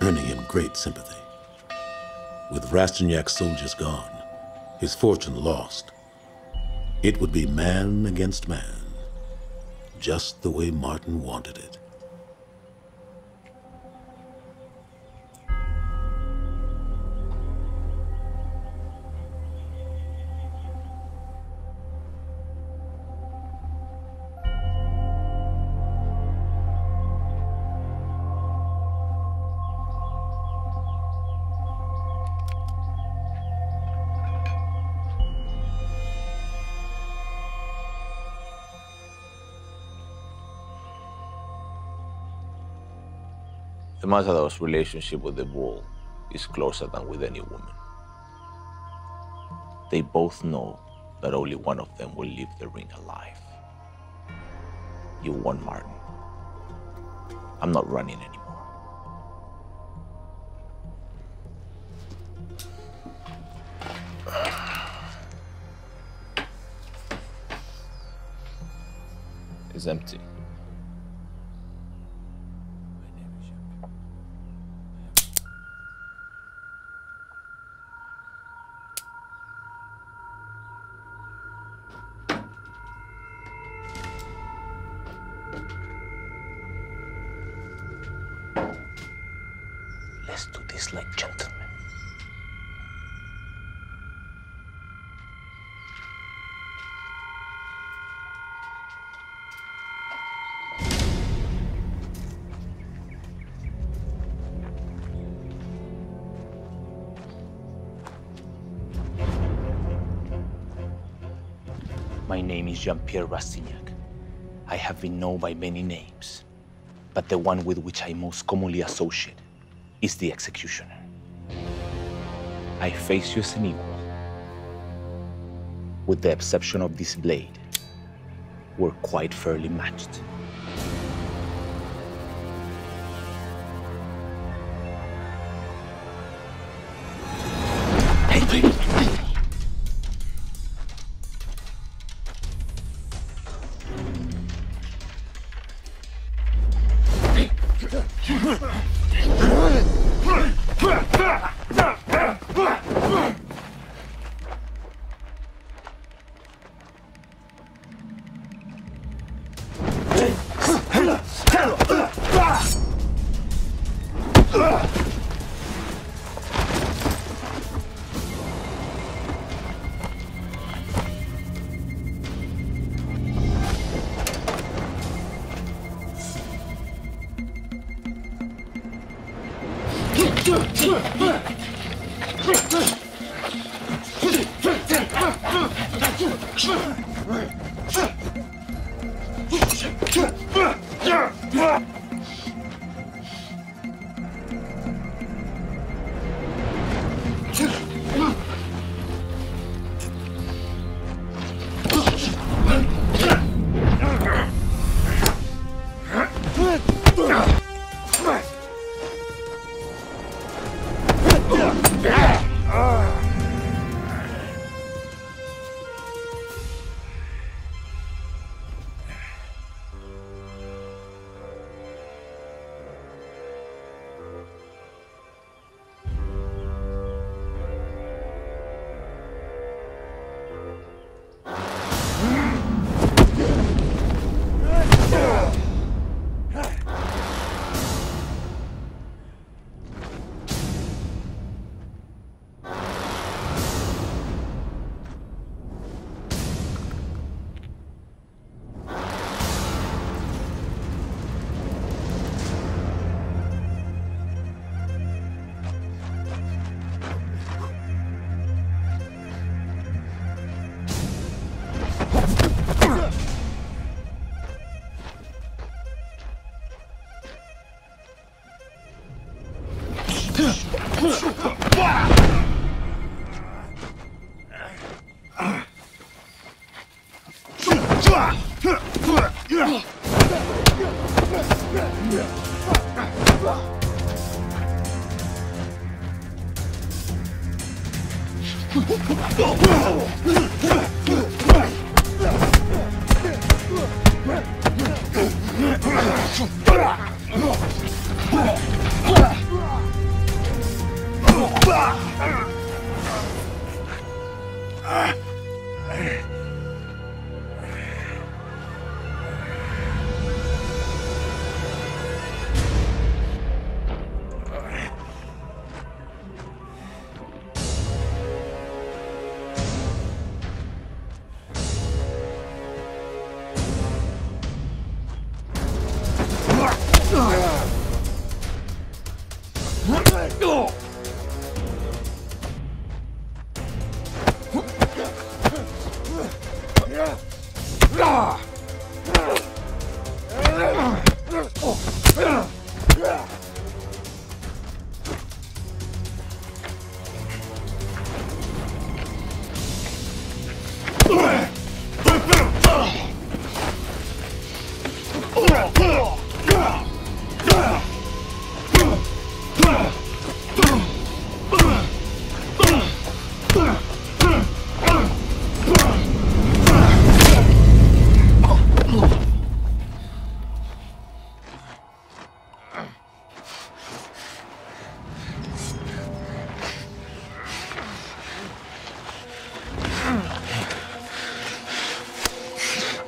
earning him great sympathy. With Rastignac's soldiers gone, his fortune lost, it would be man against man, just the way Martin wanted it. The matador's relationship with the bull is closer than with any woman. They both know that only one of them will leave the ring alive. You won, Martin. I'm not running anymore. It's empty. My name is Jean-Pierre Rastignac. I have been known by many names, but the one with which I most commonly associate is the executioner. I face you as an equal, with the exception of this blade. We're quite fairly matched.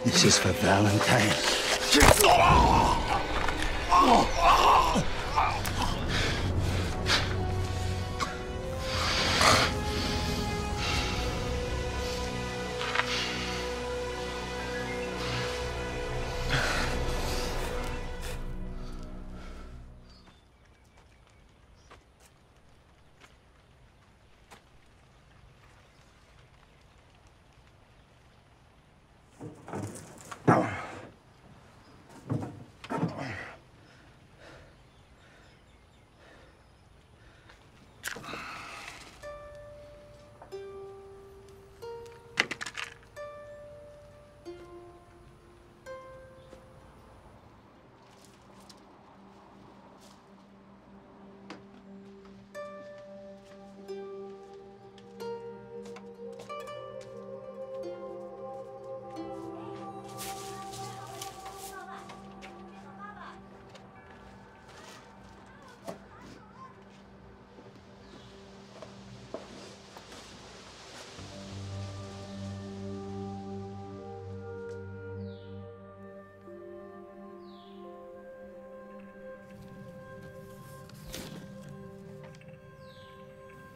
This is for Valentine.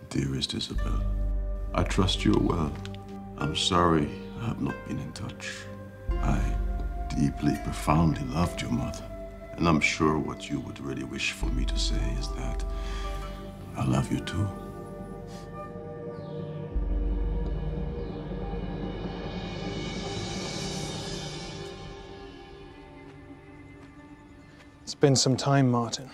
Dearest Isabel, I trust you are well. I'm sorry I have not been in touch. I deeply, profoundly loved your mother, and I'm sure what you would really wish for me to say is that I love you too. It's been some time, Martin.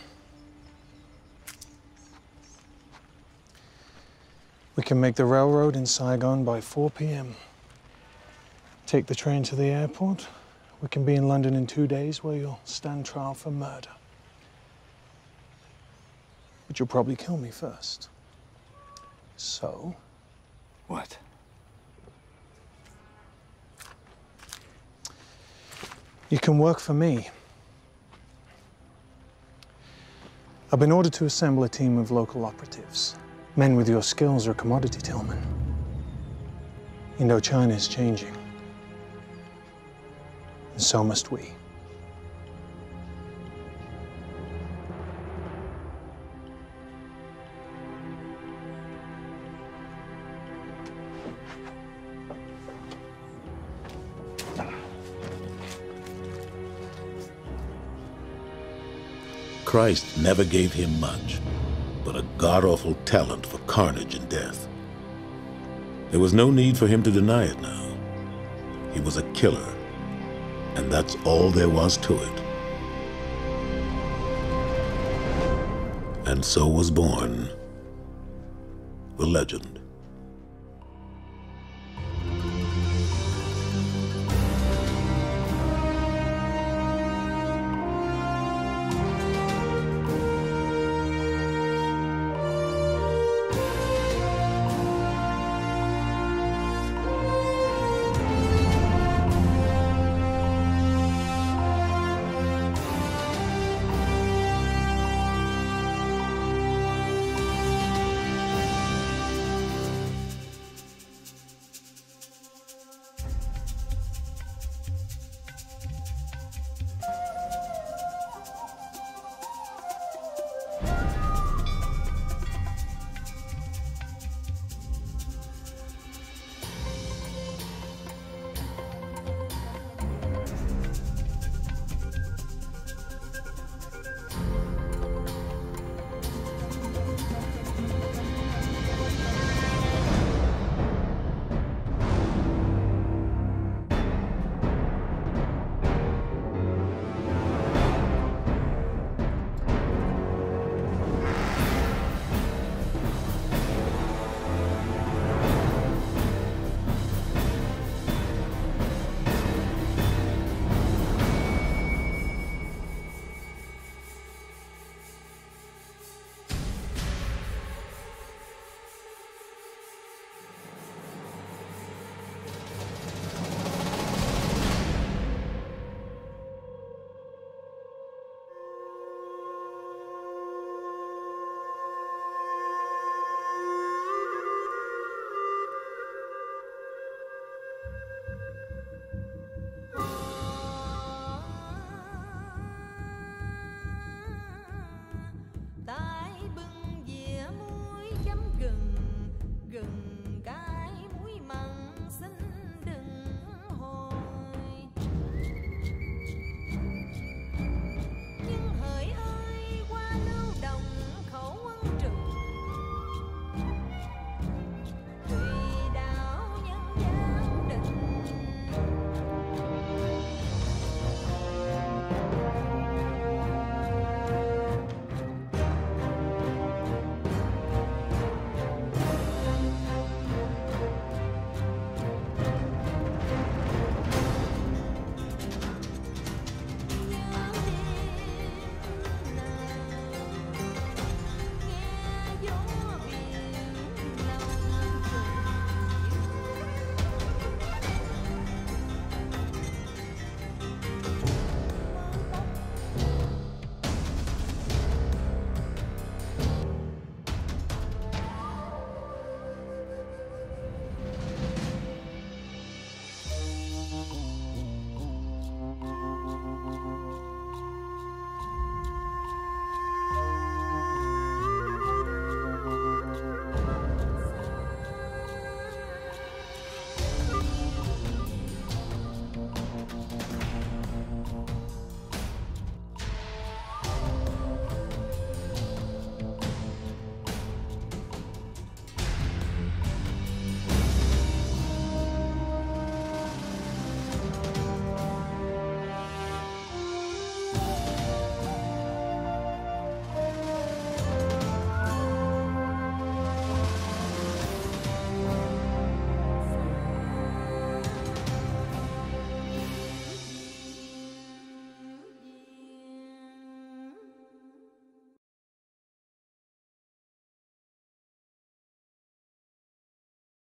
We can make the railroad in Saigon by 4 p.m. Take the train to the airport. We can be in London in 2 days where you'll stand trial for murder. But you'll probably kill me first. So? What? You can work for me. I've been ordered to assemble a team of local operatives. Men with your skills are a commodity, Tillman. Indochina is changing. And so must we. Christ never gave him much, but a god-awful talent for carnage and death. There was no need for him to deny it now. He was a killer, and that's all there was to it. And so was born the legend.